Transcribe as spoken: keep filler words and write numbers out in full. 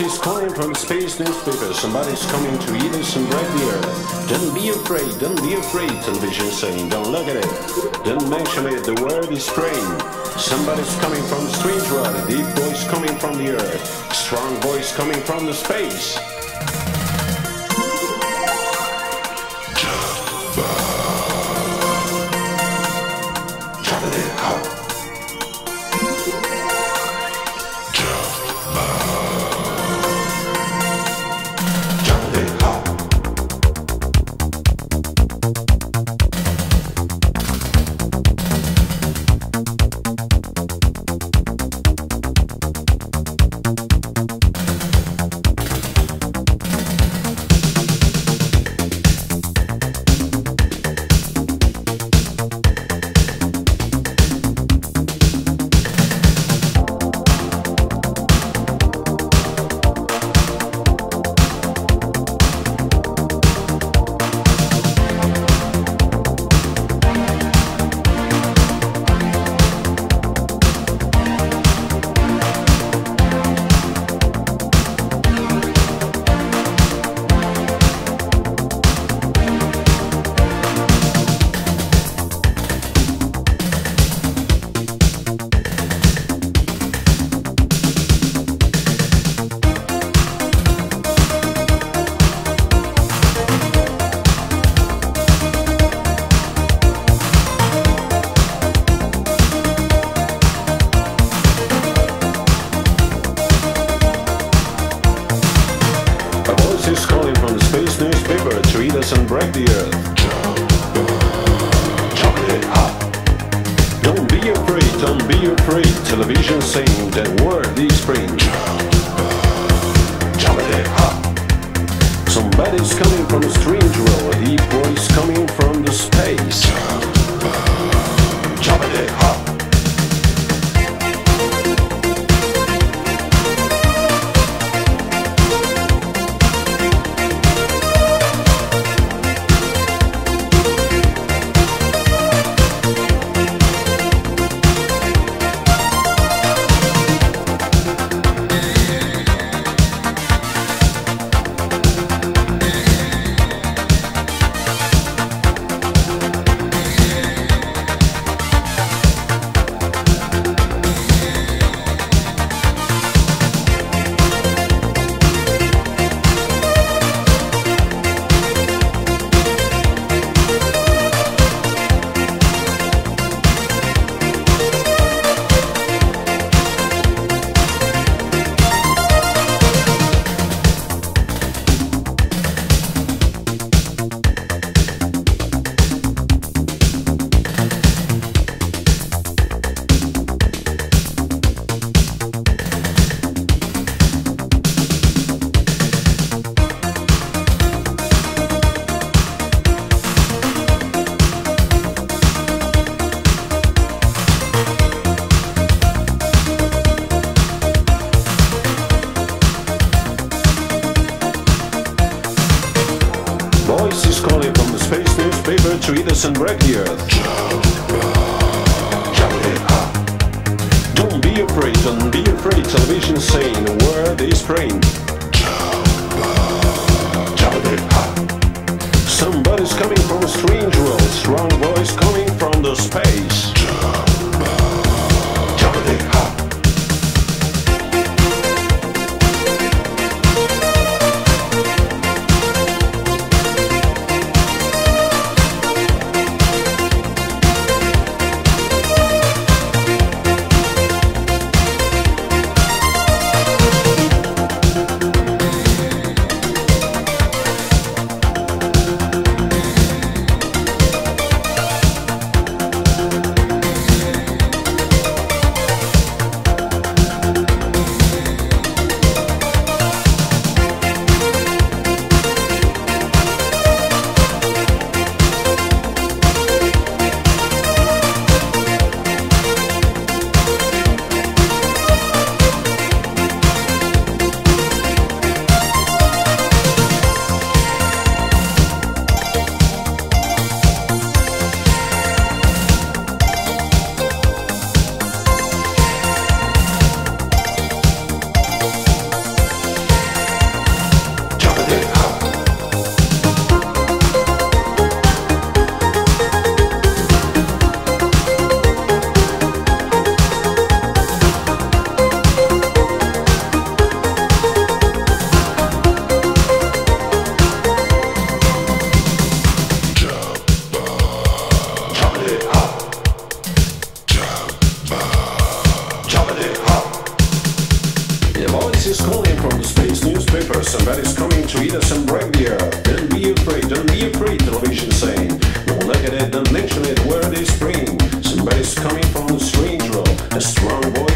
is coming from space newspaper. Somebody's coming to eat us some bread here. Don't be afraid, don't be afraid, television saying. Don't look at it. Don't mention it, the world is praying. Somebody's coming from strange world. Deep voice coming from the earth. Strong voice coming from the space. And break the earth. Chocolate hot. Don't be afraid, don't be afraid. Television saying that word is free. Chocolate hot. Somebody's coming from a strange world. Deep voice coming from the space. Chocolate hot. Voice is calling from the space newspaper to eat us and break the earth. Don't be afraid, don't be afraid. Television saying the word is praying. Somebody's coming from a strange world. Strong voice coming from the space. somebody's coming to eat us some bravia. Don't be afraid, don't be afraid, television saying. Don't look at it, don't mention it, where they spring. Somebody's coming from the strange road, a strong voice.